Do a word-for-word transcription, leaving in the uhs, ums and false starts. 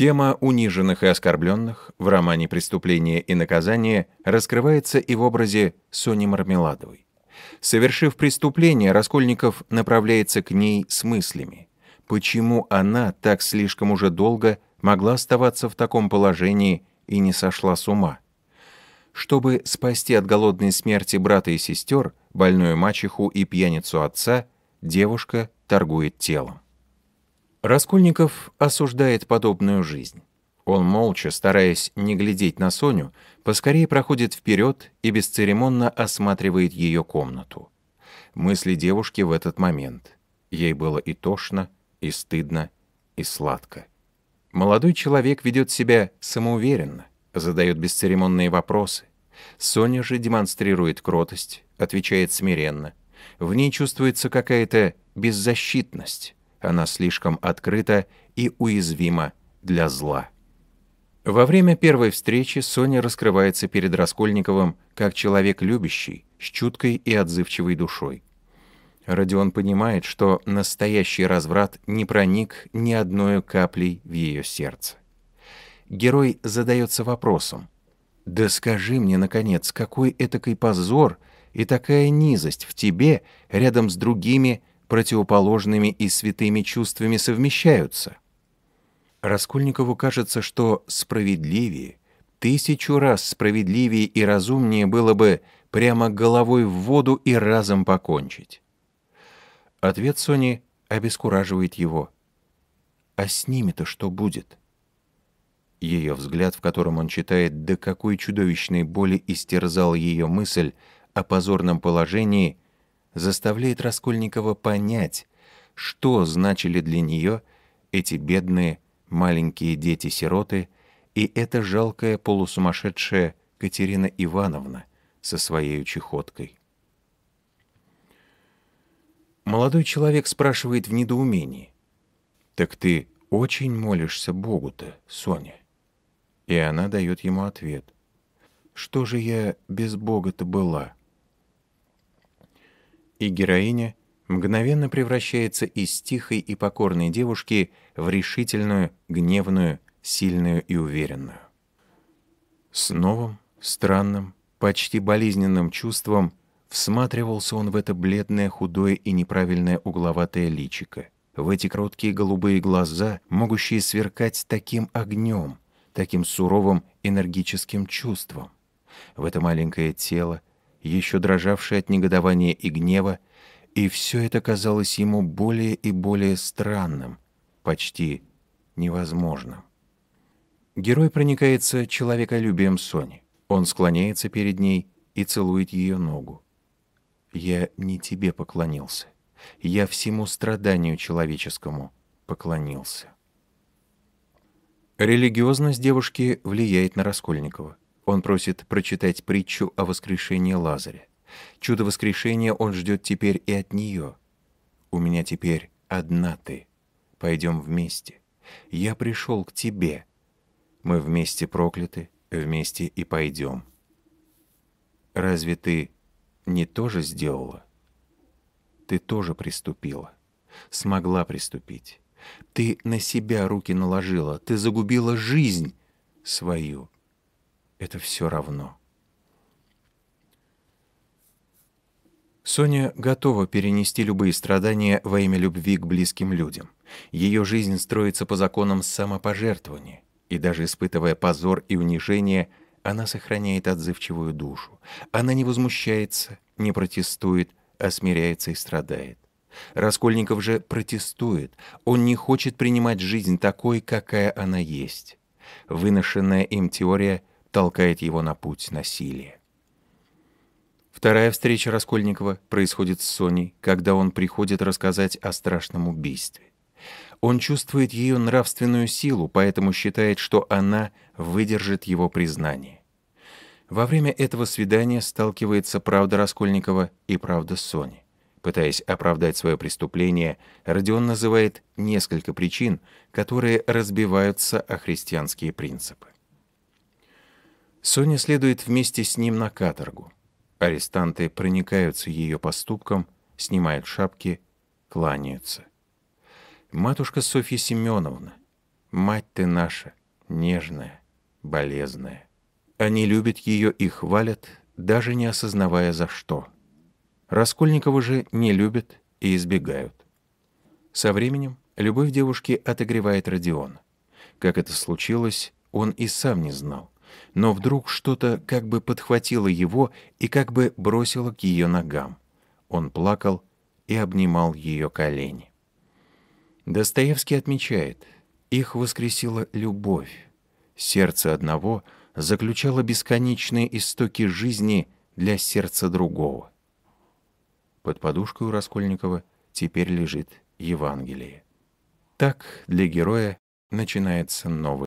Тема униженных и оскорбленных в романе «Преступление и наказание» раскрывается и в образе Сони Мармеладовой. Совершив преступление, Раскольников направляется к ней с мыслями. Почему она так слишком уже долго могла оставаться в таком положении и не сошла с ума? Чтобы спасти от голодной смерти брата и сестер, больную мачеху и пьяницу отца, девушка торгует телом. Раскольников осуждает подобную жизнь. Он молча, стараясь не глядеть на Соню, поскорее проходит вперед и бесцеремонно осматривает ее комнату. Мысли девушки в этот момент. Ей было и тошно, и стыдно, и сладко. Молодой человек ведет себя самоуверенно, задает бесцеремонные вопросы. Соня же демонстрирует кротость, отвечает смиренно. В ней чувствуется какая-то беззащитность. Она слишком открыта и уязвима для зла. Во время первой встречи Соня раскрывается перед Раскольниковым как человек любящий, с чуткой и отзывчивой душой. Родион понимает, что настоящий разврат не проник ни одной каплей в ее сердце. Герой задается вопросом: «Да скажи мне, наконец, какой этакий позор и такая низость в тебе рядом с другими противоположными и святыми чувствами совмещаются?» Раскольникову кажется, что справедливее, тысячу раз справедливее и разумнее было бы прямо головой в воду и разом покончить. Ответ Сони обескураживает его. «А с ними-то что будет?» Ее взгляд, в котором он читает, до какой чудовищной боли истерзал ее мысль о позорном положении, заставляет Раскольникова понять, что значили для нее эти бедные маленькие дети-сироты и эта жалкая полусумасшедшая Катерина Ивановна со своей чахоткой. Молодой человек спрашивает в недоумении: «Так ты очень молишься Богу-то, Соня?» И она дает ему ответ: «Что же я без Бога-то была?» И героиня мгновенно превращается из тихой и покорной девушки в решительную, гневную, сильную и уверенную. С новым, странным, почти болезненным чувством всматривался он в это бледное, худое и неправильное угловатое личико, в эти кроткие голубые глаза, могущие сверкать таким огнем, таким суровым энергическим чувством, в это маленькое тело, еще дрожавшее от негодования и гнева. И все это казалось ему более и более странным, почти невозможным. Герой проникается человеколюбием Сони. Он склоняется перед ней и целует ее ногу. «Я не тебе поклонился. Я всему страданию человеческому поклонился». Религиозность девушки влияет на Раскольникова. Он просит прочитать притчу о воскрешении Лазаря. Чудо воскрешения он ждет теперь и от нее. «У меня теперь одна ты. Пойдем вместе. Я пришел к тебе. Мы вместе прокляты, вместе и пойдем. Разве ты не тоже сделала? Ты тоже приступила. Смогла приступить. Ты на себя руки наложила. Ты загубила жизнь свою. Это все равно». Соня готова перенести любые страдания во имя любви к близким людям. Ее жизнь строится по законам самопожертвования, и даже испытывая позор и унижение, она сохраняет отзывчивую душу. Она не возмущается, не протестует, а смиряется и страдает. Раскольников же протестует, он не хочет принимать жизнь такой, какая она есть. Выношенная им теория толкает его на путь насилия. Вторая встреча Раскольникова происходит с Соней, когда он приходит рассказать о страшном убийстве. Он чувствует ее нравственную силу, поэтому считает, что она выдержит его признание. Во время этого свидания сталкивается правда Раскольникова и правда Сони. Пытаясь оправдать свое преступление, Родион называет несколько причин, которые разбиваются о христианские принципы. Соня следует вместе с ним на каторгу. Арестанты проникаются ее поступком, снимают шапки, кланяются. Матушка Софья Семеновна, Мать ты наша, нежная, болезная. Они любят ее и хвалят, даже не осознавая за что. Раскольникова же не любят и избегают. Со временем любовь девушки отогревает Родиона. Как это случилось, он и сам не знал. Но вдруг что-то как бы подхватило его и как бы бросило к ее ногам. Он плакал и обнимал ее колени. Достоевский отмечает, их воскресила любовь. Сердце одного заключало бесконечные истоки жизни для сердца другого. Под подушкой у Раскольникова теперь лежит Евангелие. Так для героя начинается новый.